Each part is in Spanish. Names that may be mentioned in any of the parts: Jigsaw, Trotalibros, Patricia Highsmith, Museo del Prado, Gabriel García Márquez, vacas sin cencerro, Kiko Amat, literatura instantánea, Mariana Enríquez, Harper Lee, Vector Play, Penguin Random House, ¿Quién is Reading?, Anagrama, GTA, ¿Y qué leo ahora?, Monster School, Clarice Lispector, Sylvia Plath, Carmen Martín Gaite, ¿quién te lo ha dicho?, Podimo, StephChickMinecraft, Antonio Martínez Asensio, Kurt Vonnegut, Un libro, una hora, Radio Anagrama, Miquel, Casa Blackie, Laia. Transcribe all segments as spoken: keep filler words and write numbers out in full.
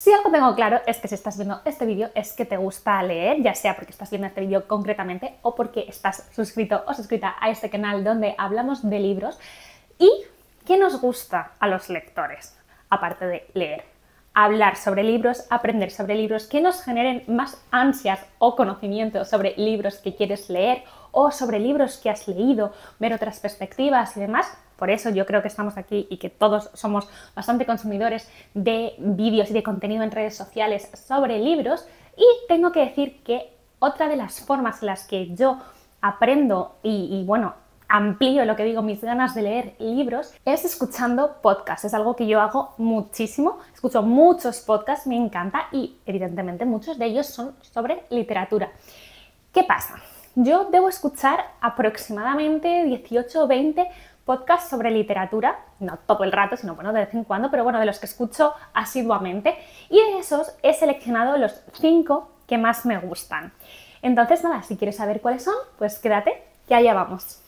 Si algo tengo claro es que si estás viendo este vídeo es que te gusta leer, ya sea porque estás viendo este vídeo concretamente o porque estás suscrito o suscrita a este canal donde hablamos de libros. ¿Y qué nos gusta a los lectores? Aparte de leer, hablar sobre libros, aprender sobre libros, que nos generen más ansias o conocimiento sobre libros que quieres leer o sobre libros que has leído, ver otras perspectivas y demás. Por eso yo creo que estamos aquí y que todos somos bastante consumidores de vídeos y de contenido en redes sociales sobre libros. Y tengo que decir que otra de las formas en las que yo aprendo y, y bueno, amplío lo que digo, mis ganas de leer libros, es escuchando podcasts. Es algo que yo hago muchísimo. Escucho muchos podcasts, me encanta y evidentemente muchos de ellos son sobre literatura. ¿Qué pasa? Yo debo escuchar aproximadamente dieciocho o veinte podcasts sobre literatura, no todo el rato, sino bueno, de vez en cuando, pero bueno, de los que escucho asiduamente, y de esos he seleccionado los cinco que más me gustan. Entonces, nada, si quieres saber cuáles son, pues quédate, que allá vamos.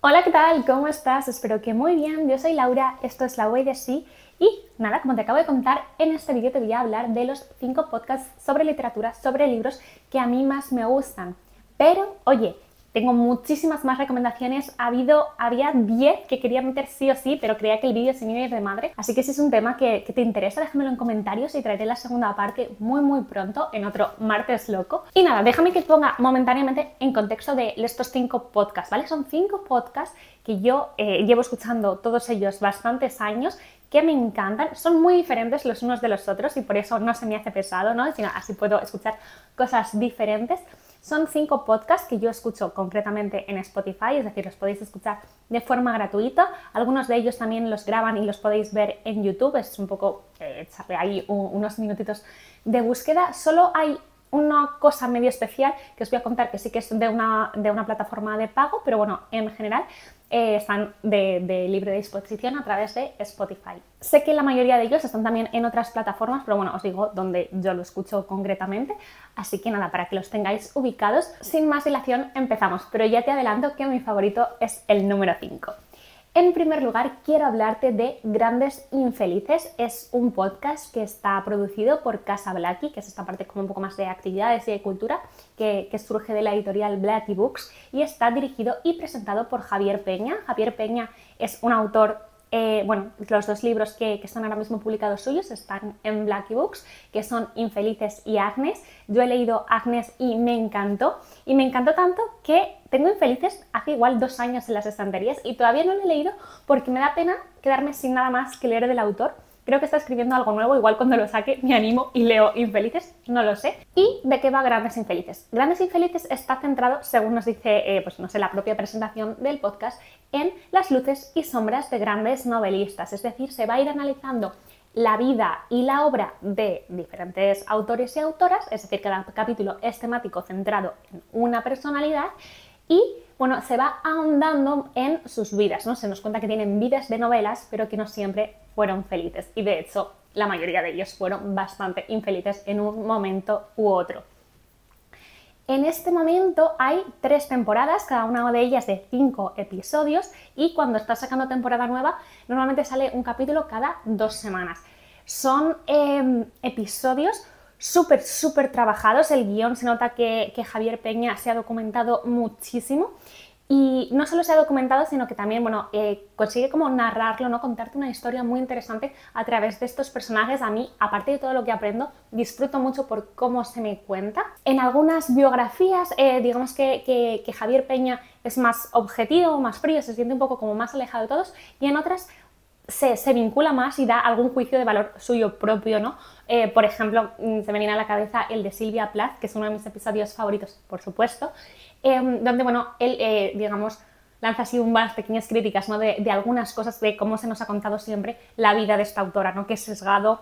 Hola, ¿qué tal? ¿Cómo estás? Espero que muy bien. Yo soy Laura, esto es Lau by the sea y nada, como te acabo de contar, en este vídeo te voy a hablar de los cinco podcasts sobre literatura, sobre libros que a mí más me gustan. Pero, oye, tengo muchísimas más recomendaciones. Ha habido, había diez que quería meter sí o sí, pero creía que el vídeo se me iba a ir de madre. Así que si es un tema que, que te interesa, déjamelo en comentarios y traeré la segunda parte muy muy pronto, en otro martes loco. Y nada, déjame que ponga momentáneamente en contexto de estos cinco podcasts, ¿vale? Son cinco podcasts que yo eh, llevo escuchando todos ellos bastantes años, que me encantan, son muy diferentes los unos de los otros y por eso no se me hace pesado, ¿no? Sino así puedo escuchar cosas diferentes. Son cinco podcasts que yo escucho concretamente en Spotify, es decir, los podéis escuchar de forma gratuita. Algunos de ellos también los graban y los podéis ver en YouTube, es un poco eh, echarle ahí un, unos minutitos de búsqueda. Solo hay una cosa medio especial que os voy a contar, que sí que es de una, de una plataforma de pago, pero bueno, en general eh, están de, de libre disposición a través de Spotify. Sé que la mayoría de ellos están también en otras plataformas, pero bueno, os digo donde yo lo escucho concretamente, así que nada, para que los tengáis ubicados. Sin más dilación empezamos, pero ya te adelanto que mi favorito es el número cinco. En primer lugar, quiero hablarte de Grandes Infelices. Es un podcast que está producido por Casa Blackie, que es esta parte como un poco más de actividades y de cultura que, que surge de la editorial Blackie Books, y está dirigido y presentado por Javier Peña. Javier Peña es un autor, eh, bueno, los dos libros que, que están ahora mismo publicados suyos están en Blackie Books, que son Infelices y Agnes. Yo he leído Agnes y me encantó, y me encantó tanto que tengo Infelices hace igual dos años en las estanterías y todavía no lo he leído porque me da pena quedarme sin nada más que leer del autor. Creo que está escribiendo algo nuevo, igual cuando lo saque me animo y leo Infelices, no lo sé. ¿Y de qué va Grandes Infelices? Grandes Infelices está centrado, según nos dice, eh, pues no sé, la propia presentación del podcast, en las luces y sombras de grandes novelistas. Es decir, se va a ir analizando la vida y la obra de diferentes autores y autoras, es decir, cada capítulo es temático centrado en una personalidad. Y bueno, se va ahondando en sus vidas, ¿no? Se nos cuenta que tienen vidas de novelas, pero que no siempre fueron felices. Y de hecho, la mayoría de ellos fueron bastante infelices en un momento u otro. En este momento hay tres temporadas, cada una de ellas de cinco episodios, y cuando está sacando temporada nueva, normalmente sale un capítulo cada dos semanas. Son eh, episodios súper, súper trabajados. El guión se nota que, que Javier Peña se ha documentado muchísimo y no solo se ha documentado, sino que también, bueno, eh, consigue como narrarlo, ¿no? Contarte una historia muy interesante a través de estos personajes. A mí, aparte de todo lo que aprendo, disfruto mucho por cómo se me cuenta. En algunas biografías, eh, digamos que, que, que Javier Peña es más objetivo, más frío, se siente un poco como más alejado de todos, y en otras Se, se vincula más y da algún juicio de valor suyo propio, ¿no? Eh, por ejemplo, se me viene a la cabeza el de Sylvia Plath, que es uno de mis episodios favoritos, por supuesto, eh, donde, bueno, él, eh, digamos, lanza así unas pequeñas críticas, ¿no? De, de algunas cosas, de cómo se nos ha contado siempre la vida de esta autora, ¿no? Que es sesgado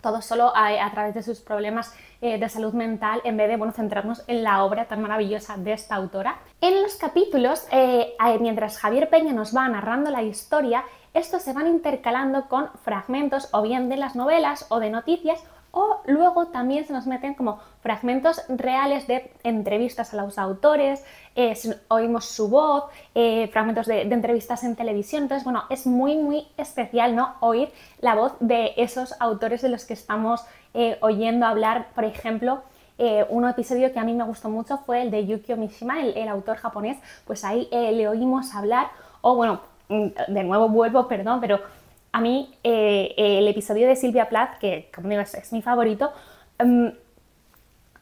todo solo a, a través de sus problemas eh, de salud mental, en vez de, bueno, centrarnos en la obra tan maravillosa de esta autora. En los capítulos, eh, mientras Javier Peña nos va narrando la historia, estos se van intercalando con fragmentos o bien de las novelas o de noticias o luego también se nos meten como fragmentos reales de entrevistas a los autores, eh, oímos su voz, eh, fragmentos de, de entrevistas en televisión. Entonces, bueno, es muy, muy especial, ¿no?, oír la voz de esos autores de los que estamos eh, oyendo hablar. Por ejemplo, Eh, un episodio que a mí me gustó mucho fue el de Yukio Mishima, el, el autor japonés. Pues ahí eh, le oímos hablar, o bueno, de nuevo vuelvo, perdón, pero a mí eh, el episodio de Sylvia Plath, que como digo es, es mi favorito, um,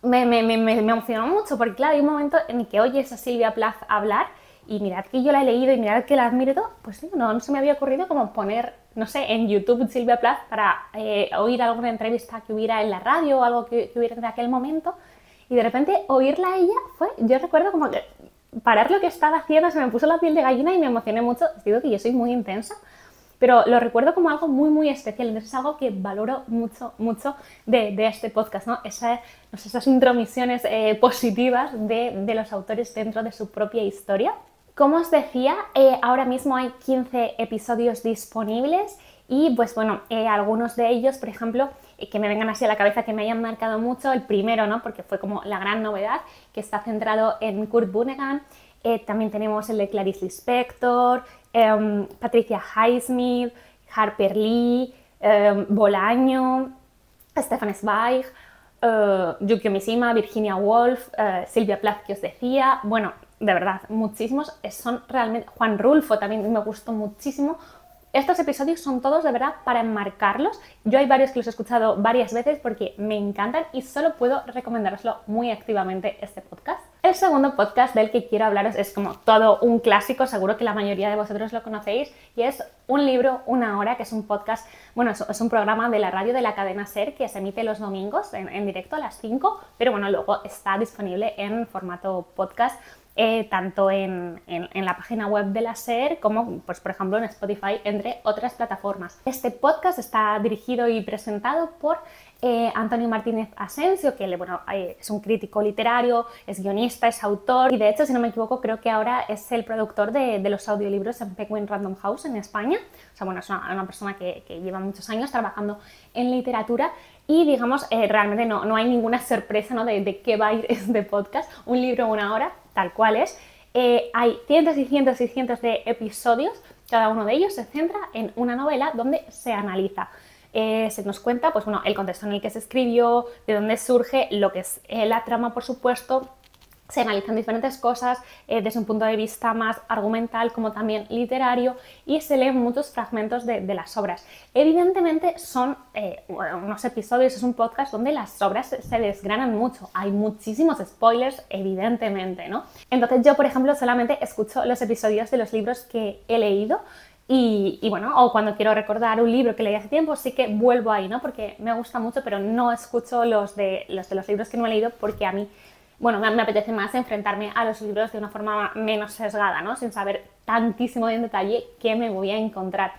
me, me, me, me emocionó mucho, porque claro, hay un momento en el que oyes a Sylvia Plath hablar y mirad que yo la he leído y mirad que la admiro, pues no, no se me había ocurrido como poner, no sé, en YouTube Sylvia Plath para eh, oír alguna entrevista que hubiera en la radio o algo que, que hubiera en aquel momento, y de repente oírla a ella fue, yo recuerdo como que parar lo que estaba haciendo, se me puso la piel de gallina y me emocioné mucho. Os digo que yo soy muy intensa, pero lo recuerdo como algo muy muy especial. Entonces es algo que valoro mucho, mucho de, de este podcast, ¿no? Esa, no sé, esas intromisiones eh, positivas de, de los autores dentro de su propia historia. Como os decía, eh, ahora mismo hay quince episodios disponibles y pues bueno, eh, algunos de ellos, por ejemplo, eh, que me vengan así a la cabeza, que me hayan marcado mucho, el primero, ¿no?, porque fue como la gran novedad, que está centrado en Kurt Vonnegut. Eh, también tenemos el de Clarice Lispector, eh, Patricia Highsmith, Harper Lee, eh, Bolaño, Stefan Zweig, eh, Yukio Mishima, Virginia Woolf, eh, Sylvia Plath, que os decía. Bueno, de verdad, muchísimos, son realmente... Juan Rulfo también me gustó muchísimo. Estos episodios son todos de verdad para enmarcarlos. Yo hay varios que los he escuchado varias veces porque me encantan y solo puedo recomendároslo muy activamente este podcast. El segundo podcast del que quiero hablaros es como todo un clásico, seguro que la mayoría de vosotros lo conocéis, y es Un libro, una hora, que es un podcast, bueno, es, es un programa de la radio de la cadena SER que se emite los domingos en, en directo a las cinco, pero bueno, luego está disponible en formato podcast. Eh, tanto en, en, en la página web de la SER como, pues, por ejemplo, en Spotify, entre otras plataformas. Este podcast está dirigido y presentado por eh, Antonio Martínez Asensio, que bueno, es un crítico literario, es guionista, es autor y, de hecho, si no me equivoco, creo que ahora es el productor de, de los audiolibros en Penguin Random House en España. O sea, bueno, es una, una persona que, que lleva muchos años trabajando en literatura. Y digamos, eh, realmente no, no hay ninguna sorpresa, ¿no?, de, de qué va a ir este podcast. Un libro, una hora, tal cual es. Eh, hay cientos y cientos y cientos de episodios. Cada uno de ellos se centra en una novela donde se analiza. Eh, se nos cuenta, pues bueno, el contexto en el que se escribió, de dónde surge, lo que es eh, la trama, por supuesto. Se analizan diferentes cosas eh, desde un punto de vista más argumental como también literario, y se leen muchos fragmentos de, de las obras. Evidentemente son eh, unos episodios, es un podcast donde las obras se, se desgranan mucho. Hay muchísimos spoilers, evidentemente, ¿no? Entonces yo, por ejemplo, solamente escucho los episodios de los libros que he leído. Y, y bueno, o cuando quiero recordar un libro que leí hace tiempo, sí que vuelvo ahí, ¿no? Porque me gusta mucho, pero no escucho los de los, de los libros que no he leído, porque a mí... bueno, me apetece más enfrentarme a los libros de una forma menos sesgada, ¿no?, sin saber tantísimo en detalle qué me voy a encontrar.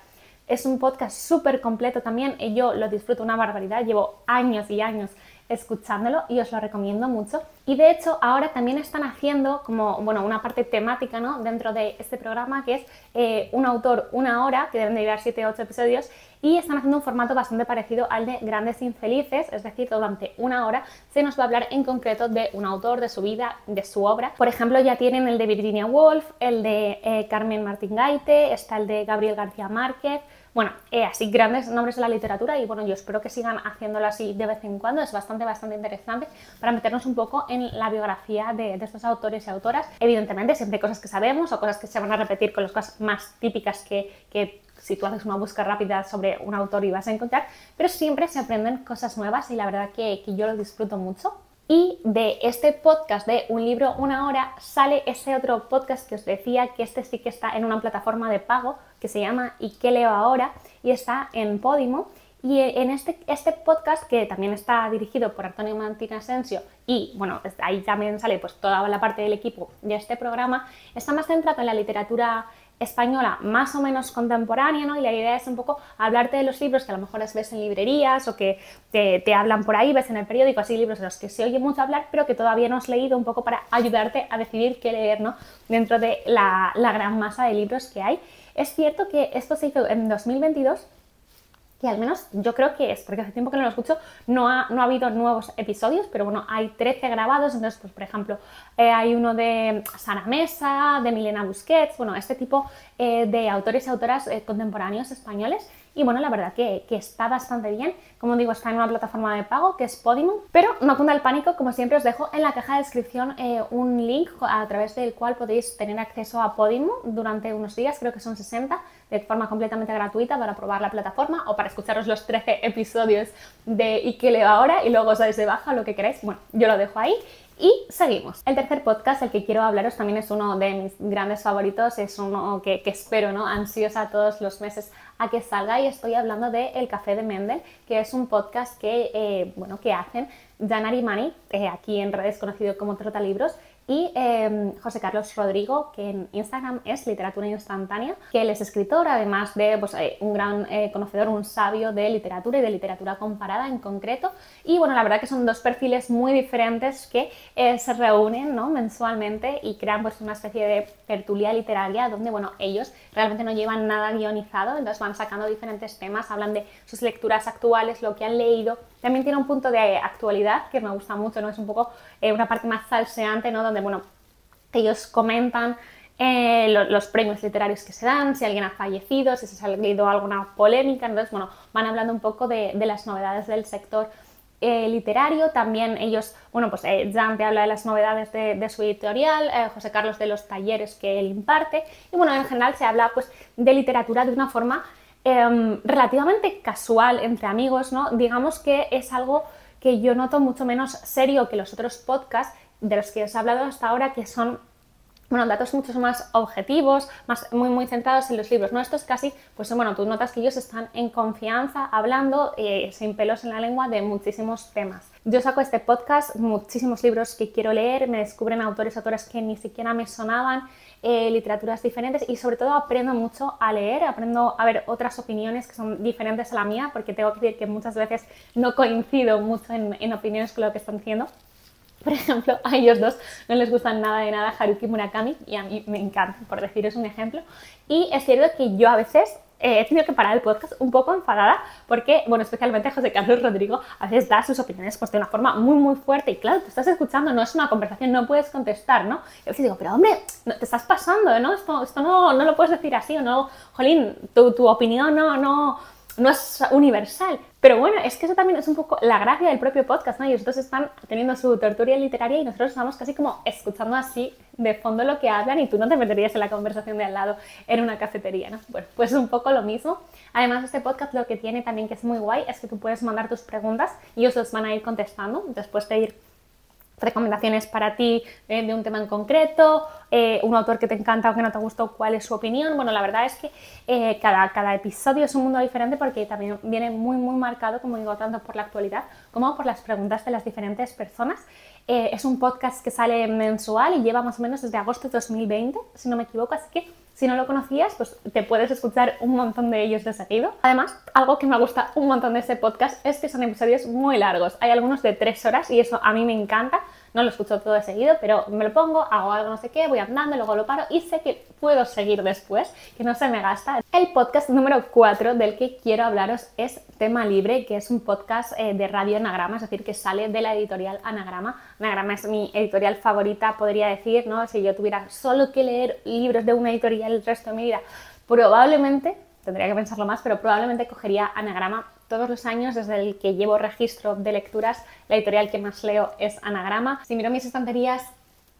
Es un podcast súper completo también, yo lo disfruto una barbaridad, llevo años y años escuchándolo y os lo recomiendo mucho. Y de hecho ahora también están haciendo como, bueno, una parte temática, ¿no?, dentro de este programa, que es eh, un autor, una hora, que deben de llevar siete u ocho episodios, y están haciendo un formato bastante parecido al de Grandes Infelices, es decir, durante una hora se nos va a hablar en concreto de un autor, de su vida, de su obra. Por ejemplo, ya tienen el de Virginia Woolf, el de eh, Carmen Martín Gaite, está el de Gabriel García Márquez. Bueno, eh, así grandes nombres de la literatura, y bueno, yo espero que sigan haciéndolo así de vez en cuando. Es bastante, bastante interesante para meternos un poco en la biografía de, de estos autores y autoras. Evidentemente, siempre hay cosas que sabemos o cosas que se van a repetir, con las cosas más típicas que, que si tú haces una búsqueda rápida sobre un autor y vas a encontrar, pero siempre se aprenden cosas nuevas y la verdad que, que yo lo disfruto mucho. Y de este podcast de Un libro, una hora, sale ese otro podcast que os decía, que este sí que está en una plataforma de pago, que se llama ¿Y qué leo ahora?, y está en Podimo. Y en este, este podcast, que también está dirigido por Antonio Martínez Asensio, y bueno, ahí también sale pues toda la parte del equipo de este programa, está más centrado en la literatura española más o menos contemporánea, ¿no? Y la idea es un poco hablarte de los libros que a lo mejor ves en librerías o que te, te hablan por ahí, ves en el periódico, así libros de los que se oye mucho hablar pero que todavía no has leído, un poco para ayudarte a decidir qué leer, ¿no?, dentro de la, la gran masa de libros que hay. Es cierto que esto se hizo en dos mil veintidós que al menos yo creo que es, porque hace tiempo que no lo escucho, no ha, no ha habido nuevos episodios, pero bueno, hay trece grabados, entonces, pues, por ejemplo, eh, hay uno de Sara Mesa, de Milena Busquets, bueno, este tipo eh, de autores y autoras eh, contemporáneos españoles, y bueno, la verdad que, que está bastante bien, como digo, está en una plataforma de pago que es Podimo, pero no cunda el pánico, como siempre os dejo en la caja de descripción eh, un link a través del cual podéis tener acceso a Podimo durante unos días, creo que son sesenta, de forma completamente gratuita para probar la plataforma o para escucharos los trece episodios de ¿Y qué leo ahora? Y luego os dais de baja o lo que queráis. Bueno, yo lo dejo ahí y seguimos. El tercer podcast al que quiero hablaros también es uno de mis grandes favoritos, es uno que, que espero, ¿no?, ansiosa todos los meses a que salga, y estoy hablando de El Café de Mendel, que es un podcast que, eh, bueno, que hacen Janari Mani, eh, aquí en redes conocido como Trotalibros, y eh, José Carlos Rodrigo, que en Instagram es literatura instantánea, que él es escritor, además de pues, eh, un gran eh, conocedor, un sabio de literatura y de literatura comparada en concreto. Y bueno, la verdad que son dos perfiles muy diferentes que eh, se reúnen, ¿no?, mensualmente y crean pues una especie de tertulia literaria donde, bueno, ellos realmente no llevan nada guionizado, entonces van sacando diferentes temas, hablan de sus lecturas actuales, lo que han leído. También tiene un punto de actualidad que me gusta mucho, ¿no? Es un poco eh, una parte más salseante, ¿no?, donde, bueno, ellos comentan eh, lo, los premios literarios que se dan, si alguien ha fallecido, si se ha salido alguna polémica. Entonces, bueno, van hablando un poco de, de las novedades del sector eh, literario. También ellos, bueno, pues eh, Jan te habla de las novedades de, de su editorial, eh, José Carlos de los talleres que él imparte. Y bueno, en general se habla pues de literatura de una forma eh, relativamente casual entre amigos, ¿no? Digamos que es algo que yo noto mucho menos serio que los otros podcasts de los que os he hablado hasta ahora, que son, bueno, datos mucho más objetivos, más, muy, muy centrados en los libros, ¿no? Estos casi, pues bueno, tú notas que ellos están en confianza, hablando, eh, sin pelos en la lengua, de muchísimos temas. Yo saco este podcast, muchísimos libros que quiero leer, me descubren autores, autoras que ni siquiera me sonaban, eh, literaturas diferentes, y sobre todo aprendo mucho a leer, aprendo a ver otras opiniones que son diferentes a la mía, porque tengo que decir que muchas veces no coincido mucho en, en opiniones con lo que están diciendo. Por ejemplo, a ellos dos no les gustan nada de nada Haruki Murakami y a mí me encanta, por deciros un ejemplo. Y es cierto que yo a veces eh, he tenido que parar el podcast un poco enfadada porque, bueno, especialmente José Carlos Rodrigo a veces da sus opiniones pues de una forma muy muy fuerte y claro, te estás escuchando, no es una conversación, no puedes contestar, ¿no? Y a veces digo, pero hombre, te estás pasando, ¿no? Esto, esto no, no lo puedes decir así, o no, jolín, tu, tu opinión no, no... no es universal, pero bueno, es que eso también es un poco la gracia del propio podcast, ¿no? Ellos dos están teniendo su tertulia literaria y nosotros estamos casi como escuchando así de fondo lo que hablan y tú no te meterías en la conversación de al lado en una cafetería, ¿no? Bueno, pues un poco lo mismo. Además, este podcast lo que tiene también que es muy guay es que tú puedes mandar tus preguntas y ellos los van a ir contestando, después de ir recomendaciones para ti eh, de un tema en concreto, eh, un autor que te encanta o que no te gustó, cuál es su opinión. Bueno, la verdad es que eh, cada, cada episodio es un mundo diferente porque también viene muy muy marcado, como digo, tanto por la actualidad como por las preguntas de las diferentes personas. Eh, es un podcast que sale mensual y lleva más o menos desde agosto de dos mil veinte, si no me equivoco, así que si no lo conocías, pues te puedes escuchar un montón de ellos de seguido. Además, algo que me gusta un montón de este podcast es que son episodios muy largos. Hay algunos de tres horas y eso a mí me encanta. No lo escucho todo de seguido, pero me lo pongo, hago algo no sé qué, voy andando, luego lo paro y sé que puedo seguir después, que no se me gasta. El podcast número cuatro del que quiero hablaros es Tema Libre, que es un podcast eh, de radio Anagrama, es decir, que sale de la editorial Anagrama. Anagrama es mi editorial favorita, podría decir, ¿no? Si yo tuviera solo que leer libros de una editorial el resto de mi vida, probablemente, tendría que pensarlo más, pero probablemente cogería Anagrama. Todos los años, desde el que llevo registro de lecturas, la editorial que más leo es Anagrama. Si miro mis estanterías,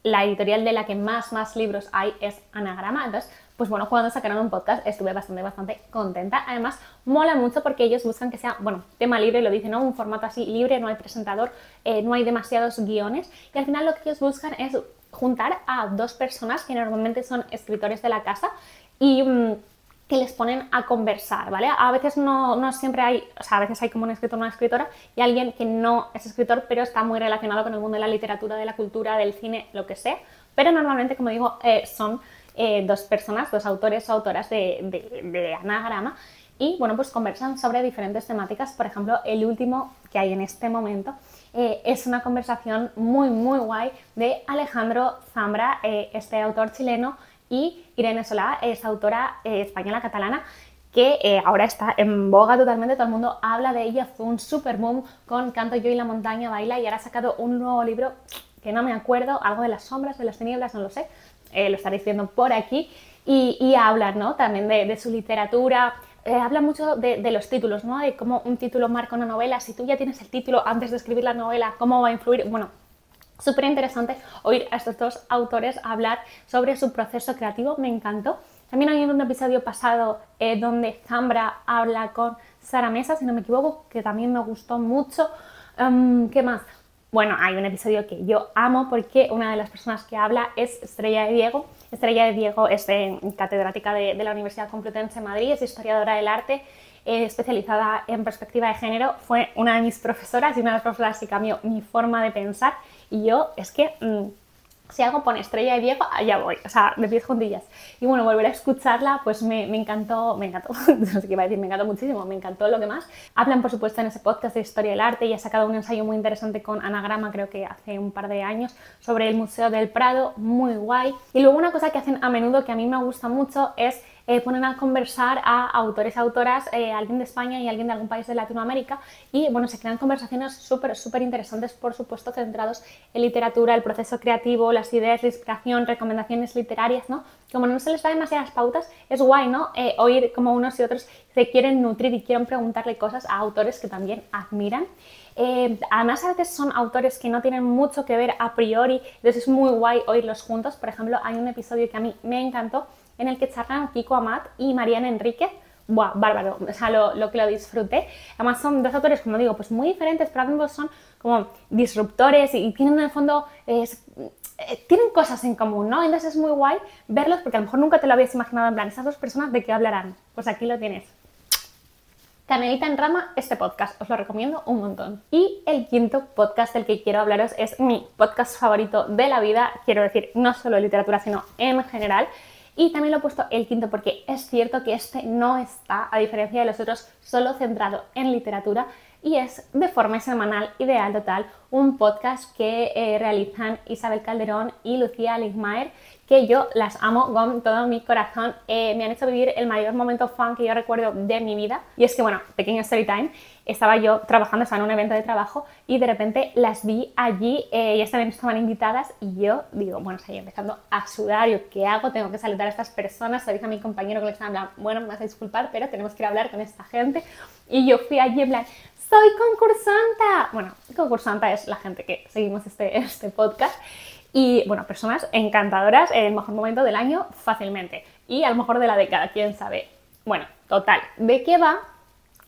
la editorial de la que más, más libros hay es Anagrama. Entonces, pues bueno, cuando sacaron un podcast estuve bastante, bastante contenta. Además, mola mucho porque ellos buscan que sea, bueno, tema libre, lo dicen, ¿no? Un formato así libre, no hay presentador, eh, no hay demasiados guiones. Y al final lo que ellos buscan es juntar a dos personas que normalmente son escritores de la casa y Mmm, que les ponen a conversar, ¿vale? A veces no, no siempre hay, o sea, a veces hay como un escritor, una escritora y alguien que no es escritor pero está muy relacionado con el mundo de la literatura, de la cultura, del cine, lo que sea, pero normalmente, como digo, eh, son eh, dos personas, dos autores o autoras de, de, de Anagrama y, bueno, pues conversan sobre diferentes temáticas. Por ejemplo, el último que hay en este momento eh, es una conversación muy, muy guay de Alejandro Zambra, eh, este autor chileno, y Irene Solá es autora eh, española catalana que eh, ahora está en boga totalmente, todo el mundo habla de ella, fue un super boom con Canto yo y la montaña baila, y ahora ha sacado un nuevo libro que no me acuerdo, algo de las sombras, de las tinieblas, no lo sé, eh, lo está diciendo por aquí, y, y habla, ¿no?, también de, de su literatura. Eh, habla mucho de, de los títulos, ¿no?, de cómo un título marca una novela, si tú ya tienes el título antes de escribir la novela, cómo va a influir, bueno... Súper interesante oír a estos dos autores hablar sobre su proceso creativo, me encantó. También hay un episodio pasado eh, donde Zambra habla con Sara Mesa, si no me equivoco, que también me gustó mucho. Um, ¿Qué más? Bueno, hay un episodio que yo amo porque una de las personas que habla es Estrella de Diego. Estrella de Diego es eh, catedrática de, de la Universidad Complutense de Madrid, es historiadora del arte, eh, especializada en perspectiva de género. Fue una de mis profesoras y una de las profesoras que cambió mi forma de pensar. Y yo, es que mmm, si algo pone Estrella de Diego, allá voy, o sea, de pies juntillas. Y bueno, volver a escucharla, pues me, me encantó, me encantó, no sé qué iba a decir, me encantó muchísimo, me encantó lo que más. Hablan, por supuesto, en ese podcast de Historia del Arte, y ha sacado un ensayo muy interesante con Anagrama, creo que hace un par de años, sobre el Museo del Prado, muy guay. Y luego una cosa que hacen a menudo, que a mí me gusta mucho, es... Eh, ponen a conversar a autores, autoras, eh, alguien de España y alguien de algún país de Latinoamérica, y bueno, se crean conversaciones súper, súper interesantes, por supuesto, centrados en literatura, el proceso creativo, las ideas, la inspiración, recomendaciones literarias, ¿no? Como no se les da demasiadas pautas, es guay, ¿no? Eh, oír como unos y otros se quieren nutrir y quieren preguntarle cosas a autores que también admiran. Eh, además, a veces son autores que no tienen mucho que ver a priori, entonces es muy guay oírlos juntos. Por ejemplo, hay un episodio que a mí me encantó, en el que charlan Kiko Amat y Mariana Enríquez. ¡Buah, bárbaro! O sea, lo, lo que lo disfruté. Además son dos autores, como digo, pues muy diferentes, pero ambos son como disruptores y tienen en el fondo... Eh, tienen cosas en común, ¿no? Entonces es muy guay verlos porque a lo mejor nunca te lo habías imaginado, en plan, esas dos personas, ¿de qué hablarán? Pues aquí lo tienes. Canelita en rama, este podcast, os lo recomiendo un montón. Y el quinto podcast del que quiero hablaros es mi podcast favorito de la vida, quiero decir, no solo de literatura, sino en general. Y también lo he puesto el quinto porque es cierto que este no está, a diferencia de los otros, solo centrado en literatura, y es de forma semanal, ideal total, un podcast que eh, realizan Isabel Calderón y Lucía Ligmaer, que yo las amo con todo mi corazón. Eh, me han hecho vivir el mayor momento fan que yo recuerdo de mi vida. Y es que, bueno, pequeño story time, estaba yo trabajando, estaba en un evento de trabajo y de repente las vi allí, eh, ellas también estaban invitadas y yo digo, bueno, estoy empezando a sudar, yo, ¿qué hago? Tengo que saludar a estas personas, se lo dije a mi compañero que le estaba hablando, bueno, me vas a disculpar, pero tenemos que ir a hablar con esta gente. Y yo fui allí en plan... ¡Soy concursanta! Bueno, concursanta es la gente que seguimos este, este podcast y, bueno, personas encantadoras en el mejor momento del año fácilmente y a lo mejor de la década, quién sabe. Bueno, total, ¿de qué va?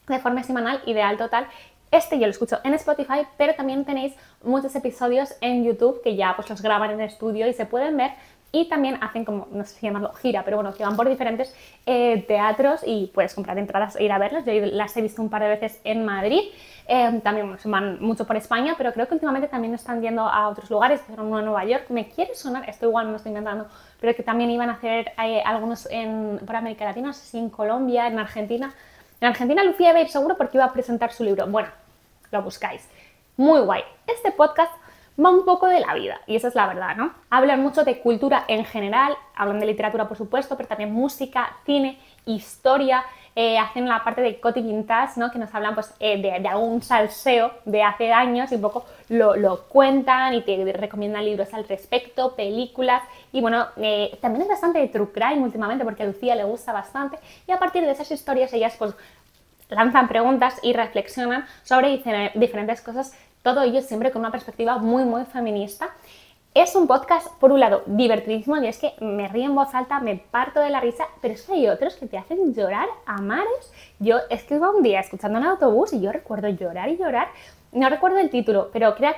De forma semanal, ideal total. Este yo lo escucho en Spotify, pero también tenéis muchos episodios en YouTube que ya pues los graban en el estudio y se pueden ver. Y también hacen como, no sé si llamarlo gira, pero bueno, que van por diferentes eh, teatros y puedes comprar entradas e ir a verlos. Yo las he visto un par de veces en Madrid, eh, también bueno, van mucho por España, pero creo que últimamente también están yendo a otros lugares, pero uno a Nueva York, me quiere sonar, esto igual no me estoy inventando, pero que también iban a hacer eh, algunos en, por América Latina, no sé si en Colombia, en Argentina. En Argentina Lucía iba a ir seguro porque iba a presentar su libro, bueno, lo buscáis. Muy guay. Este podcast... va un poco de la vida, y esa es la verdad, ¿no? Hablan mucho de cultura en general, hablan de literatura, por supuesto, pero también música, cine, historia, eh, hacen la parte de Coti Quintás, ¿no? Que nos hablan pues, eh, de, de algún salseo de hace años y un poco lo, lo cuentan y te recomiendan libros al respecto, películas, y bueno, eh, también es bastante de true crime últimamente porque a Lucía le gusta bastante, y a partir de esas historias ellas pues lanzan preguntas y reflexionan sobre diferentes cosas. Todo ello siempre con una perspectiva muy, muy feminista. Es un podcast, por un lado, divertidísimo, y es que me río en voz alta, me parto de la risa, pero es que hay otros que te hacen llorar a mares. Yo es que iba un día escuchando en el autobús y yo recuerdo llorar y llorar. No recuerdo el título, pero creo,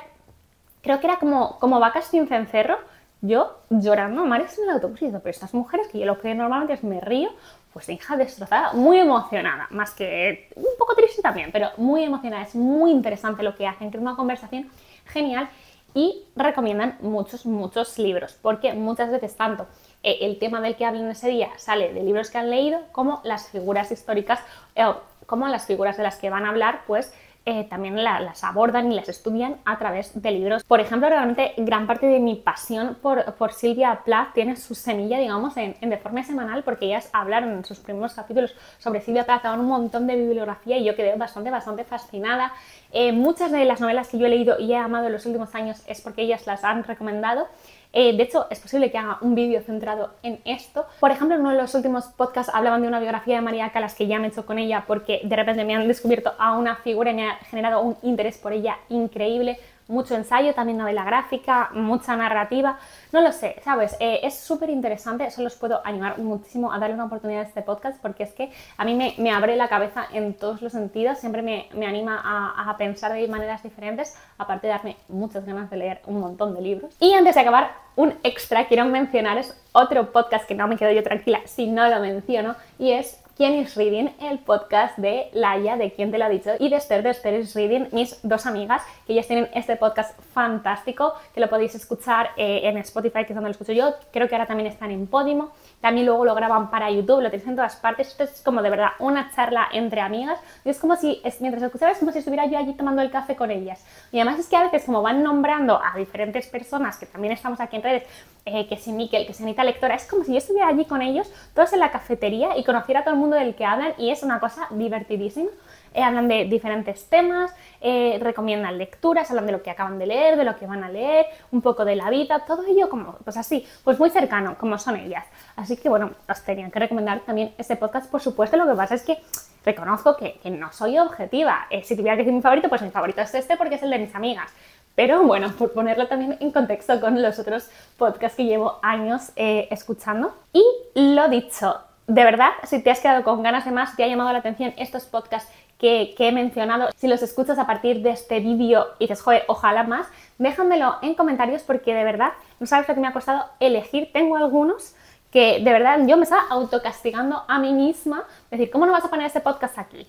creo que era como, como Vacas sin cencerro, yo llorando a mares en el autobús y diciendo, pero estas mujeres que yo lo que normalmente es me río, pues hija destrozada, muy emocionada, más que un poco triste también, pero muy emocionada, es muy interesante lo que hacen, que es una conversación genial y recomiendan muchos, muchos libros, porque muchas veces tanto eh, el tema del que hablan ese día sale de libros que han leído, como las figuras históricas, eh, como las figuras de las que van a hablar, pues eh, también la, las abordan y las estudian a través de libros. Por ejemplo, realmente gran parte de mi pasión por, por Sylvia Plath tiene su semilla, digamos, en, en De Forma Semanal, porque ellas hablaron en sus primeros capítulos sobre Sylvia Plath, daban un montón de bibliografía y yo quedé bastante, bastante fascinada. Eh, muchas de las novelas que yo he leído y he amado en los últimos años es porque ellas las han recomendado. Eh, de hecho, es posible que haga un vídeo centrado en esto. Por ejemplo, en uno de los últimos podcasts hablaban de una biografía de María Callas que ya me he hecho con ella porque de repente me han descubierto a una figura y me ha generado un interés por ella increíble. Mucho ensayo, también novela gráfica, mucha narrativa, no lo sé, ¿sabes? Eh, es súper interesante, solo os puedo animar muchísimo a darle una oportunidad a este podcast porque es que a mí me, me abre la cabeza en todos los sentidos, siempre me, me anima a, a pensar de maneras diferentes, aparte de darme muchas ganas de leer un montón de libros. Y antes de acabar, un extra, quiero mencionaros otro podcast que no me quedo yo tranquila si no lo menciono, y es ¿Quién is Reading?, el podcast de Laia, de Quién te lo ha dicho, y de Esther, de Esther is Reading, mis dos amigas, que ellas tienen este podcast fantástico, que lo podéis escuchar eh, en Spotify, que es donde lo escucho yo, creo que ahora también están en Podimo, también luego lo graban para YouTube, lo tenéis en todas partes. Esto es como de verdad una charla entre amigas, y es como si, es, mientras escuchaba, es como si estuviera yo allí tomando el café con ellas. Y además es que a veces como van nombrando a diferentes personas, que también estamos aquí en redes, eh, que si Miquel, que si Anita Lectora, es como si yo estuviera allí con ellos, todos en la cafetería, y conociera a todo el mundo del que hablan, y es una cosa divertidísima. Eh, hablan de diferentes temas, eh, recomiendan lecturas, hablan de lo que acaban de leer, de lo que van a leer, un poco de la vida, todo ello como, pues así, pues muy cercano, como son ellas. Así que bueno, os tenían que recomendar también este podcast, por supuesto. Lo que pasa es que reconozco que, que no soy objetiva. Eh, si tuviera que decir mi favorito, pues mi favorito es este porque es el de mis amigas. Pero bueno, por ponerlo también en contexto con los otros podcasts que llevo años eh, escuchando. Y lo dicho, de verdad, si te has quedado con ganas de más, te ha llamado la atención estos podcasts que, que he mencionado, si los escuchas a partir de este vídeo y dices, joder, ojalá más, déjamelo en comentarios porque de verdad no sabes lo que me ha costado elegir. Tengo algunos que de verdad yo me estaba autocastigando a mí misma, es decir, ¿cómo no vas a poner este podcast aquí?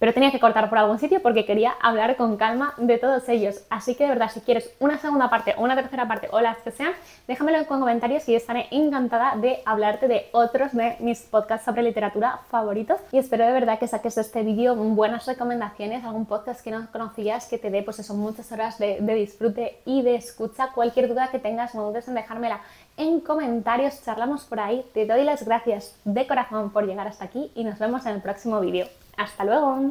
Pero tenía que cortar por algún sitio porque quería hablar con calma de todos ellos. Así que de verdad, si quieres una segunda parte o una tercera parte o las que sean, déjamelo en comentarios y estaré encantada de hablarte de otros de mis podcasts sobre literatura favoritos. Y espero de verdad que saques de este vídeo buenas recomendaciones, algún podcast que no conocías que te dé pues eso, muchas horas de, de disfrute y de escucha. Cualquier duda que tengas, no dudes en dejármela en comentarios, charlamos por ahí. Te doy las gracias de corazón por llegar hasta aquí y nos vemos en el próximo vídeo. ¡Hasta luego!